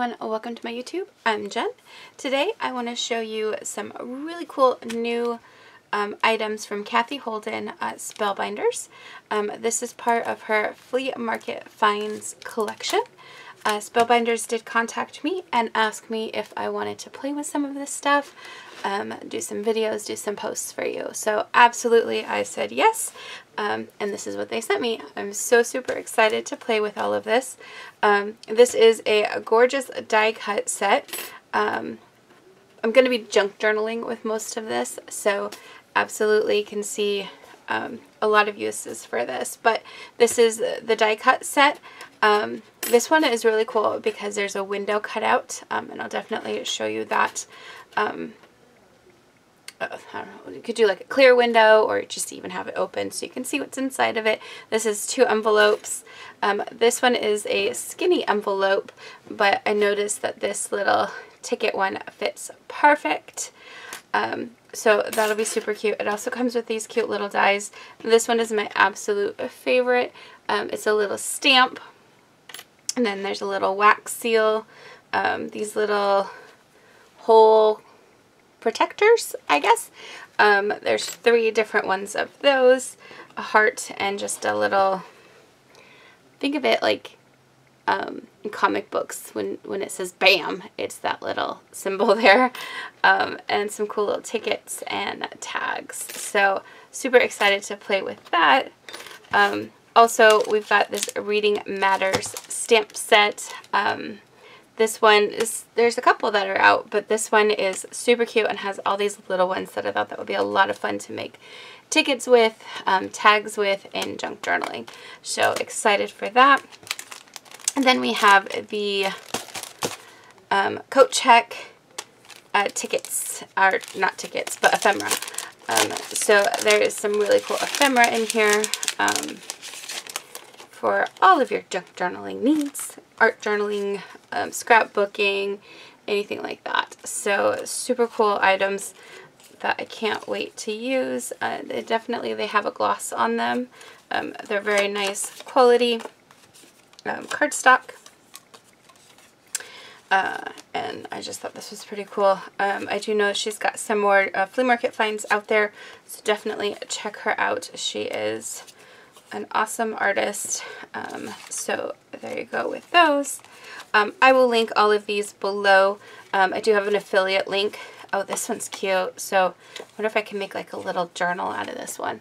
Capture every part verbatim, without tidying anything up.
everyone, welcome to my YouTube. I'm Jen. Today I want to show you some really cool new um, items from Cathe Holden uh, Spellbinders. Um, this is part of her Flea Market Finds collection. Uh, Spellbinders did contact me and ask me if I wanted to play with some of this stuff, um, do some videos, do some posts for you. So absolutely I said yes. Um, and this is what they sent me. I'm so super excited to play with all of this. Um, this is a gorgeous die cut set. Um, I'm going to be junk journaling with most of this, so absolutely can see um, a lot of uses for this. But this is the die cut set. Um, this one is really cool because there's a window cutout, um, and I'll definitely show you that. Um, I don't know, you could do like a clear window or just even have it open so you can see what's inside of it. This is two envelopes. Um, this one is a skinny envelope, but I noticed that this little ticket one fits perfect. Um, so that'll be super cute. It also comes with these cute little dies. This one is my absolute favorite. Um, it's a little stamp, and then there's a little wax seal, um, these little hole protectors, I guess. Um, there's three different ones of those, a heart and just a little, think of it like um, in comic books when, when it says BAM, it's that little symbol there, um, and some cool little tickets and tags. So super excited to play with that. Um, also, we've got this Reading Matters stamp set. Um, This one is, there's a couple that are out, but this one is super cute and has all these little ones that I thought that would be a lot of fun to make tickets with, um, tags with, and junk journaling. So excited for that. And then we have the um, coat check uh, tickets, or not tickets, but ephemera. Um, so there is some really cool ephemera in here. Um, for all of your junk journaling needs, art journaling, um, scrapbooking, anything like that. So super cool items that I can't wait to use. Uh, they definitely, they have a gloss on them. Um, they're very nice quality um, cardstock. Uh, and I just thought this was pretty cool. Um, I do know she's got some more uh, Flea Market Finds out there, so definitely check her out. She is an awesome artist. Um, so there you go with those. Um, I will link all of these below. Um, I do have an affiliate link. Oh, this one's cute. So I wonder if I can make like a little journal out of this one.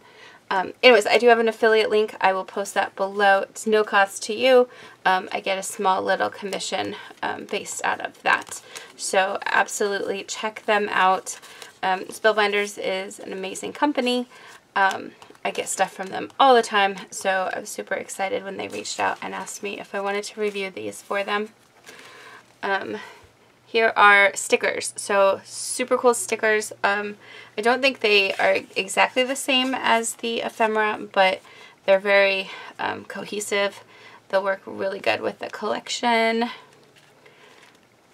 Um, anyways, I do have an affiliate link. I will post that below. It's no cost to you. Um, I get a small little commission um, based out of that. So absolutely check them out. Um, Spellbinders is an amazing company. Um, I get stuff from them all the time, so I was super excited when they reached out and asked me if I wanted to review these for them. Um, here are stickers. So super cool stickers. Um, I don't think they are exactly the same as the ephemera, but they're very um, cohesive. They'll work really good with the collection.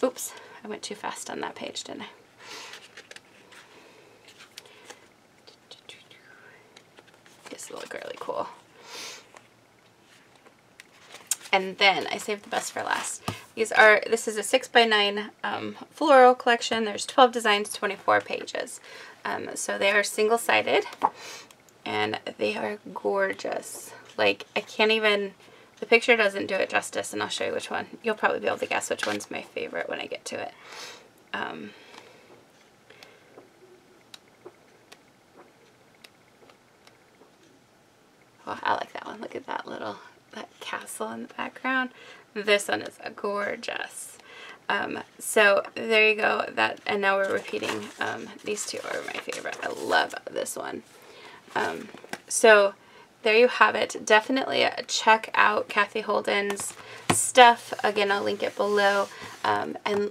Oops, I went too fast on that page, didn't I? Look really cool. And then I saved the best for last. These are, this is a six by nine um, floral collection. There's twelve designs, twenty-four pages. Um, so they are single-sided and they are gorgeous. Like, I can't even, the picture doesn't do it justice, and I'll show you which one. You'll probably be able to guess which one's my favorite when I get to it. Um, Oh, I like that one. Look at that little that castle in the background. This one is gorgeous. Um, so there you go. That, and now we're repeating. Um, these two are my favorite. I love this one. Um, so there you have it. Definitely check out Cathe Holden's stuff. Again, I'll link it below. Um, and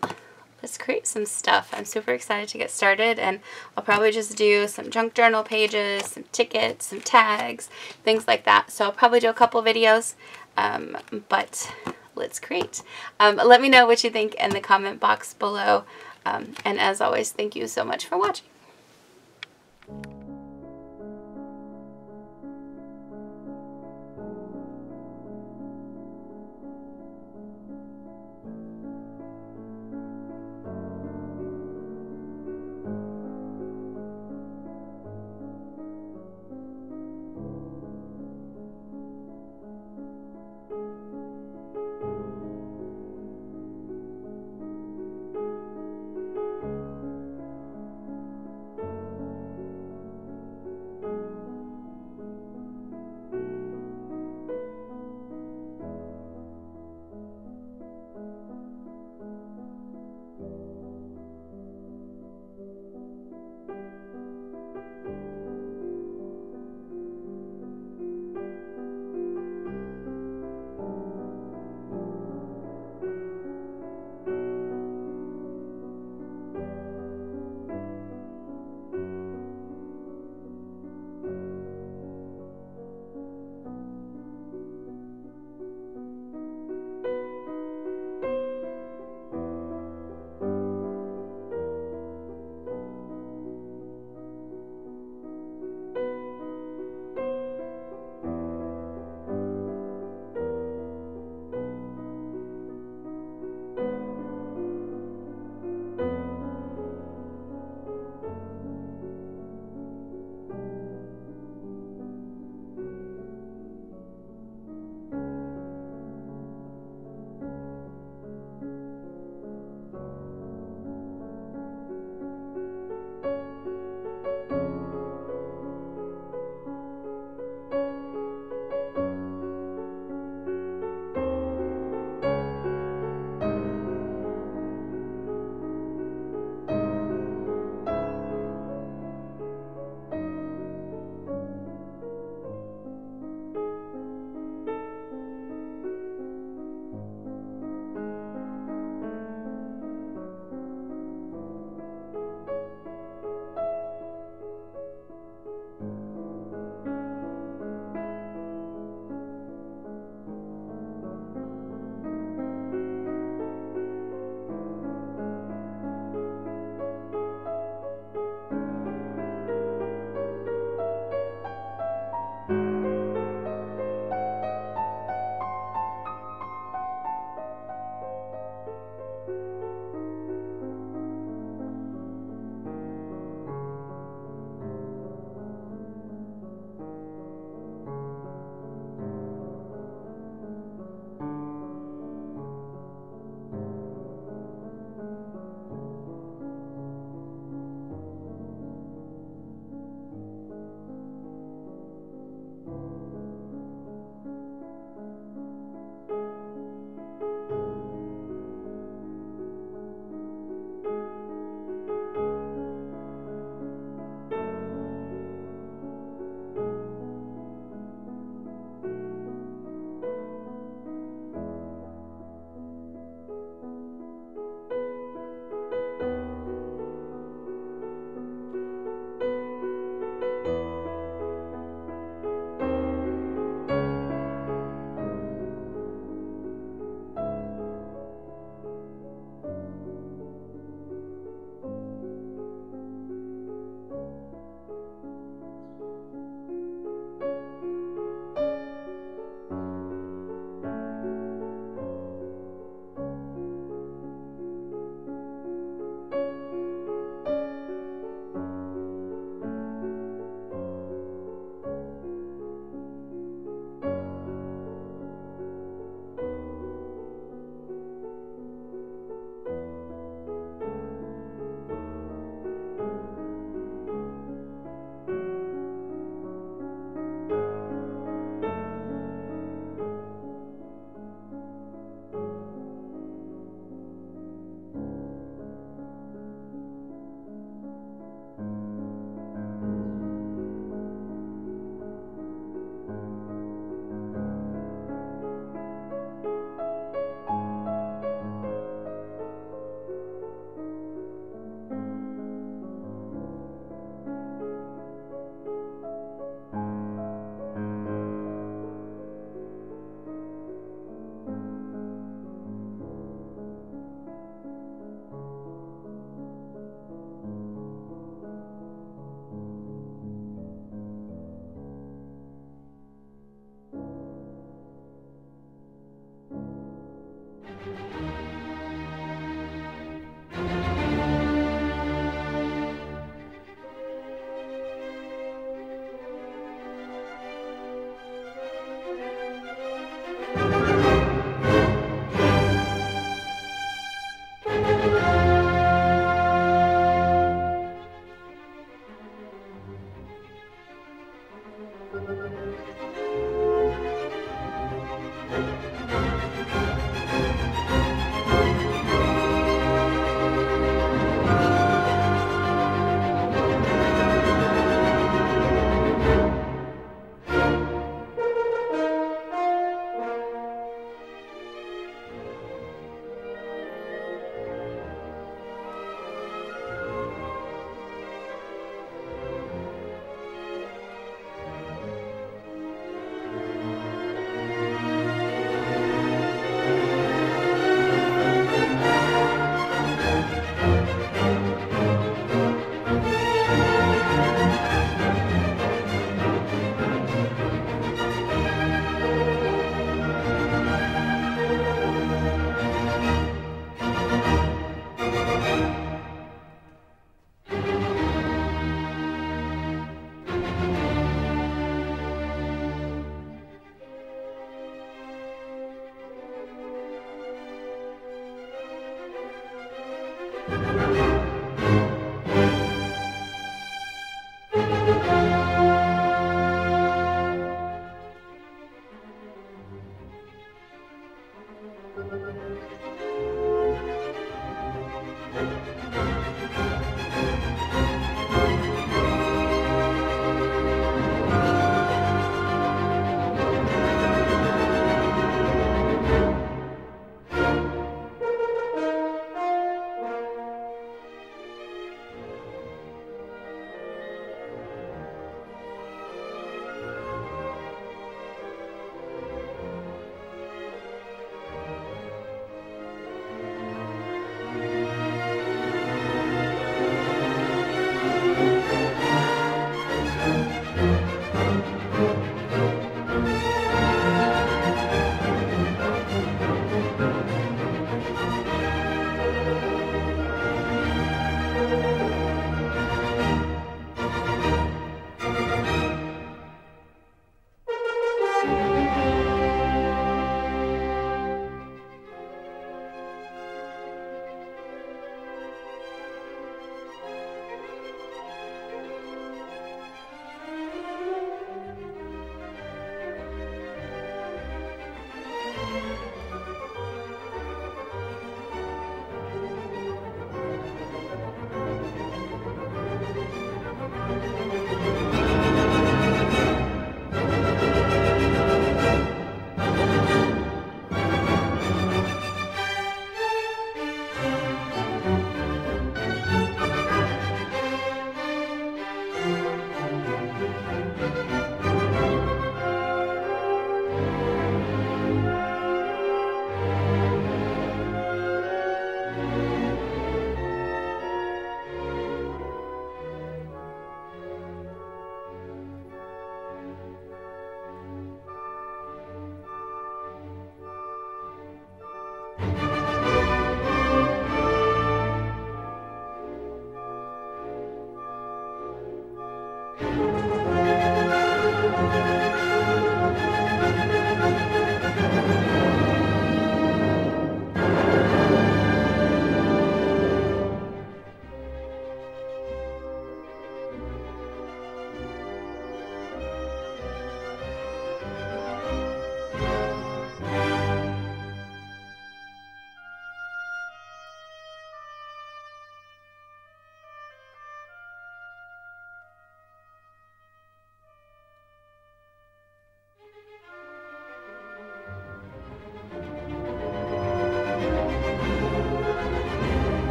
let's create some stuff. I'm super excited to get started, and I'll probably just do some junk journal pages, some tickets, some tags, things like that. So I'll probably do a couple videos, um, but let's create. Um, let me know what you think in the comment box below. Um, and as always, thank you so much for watching.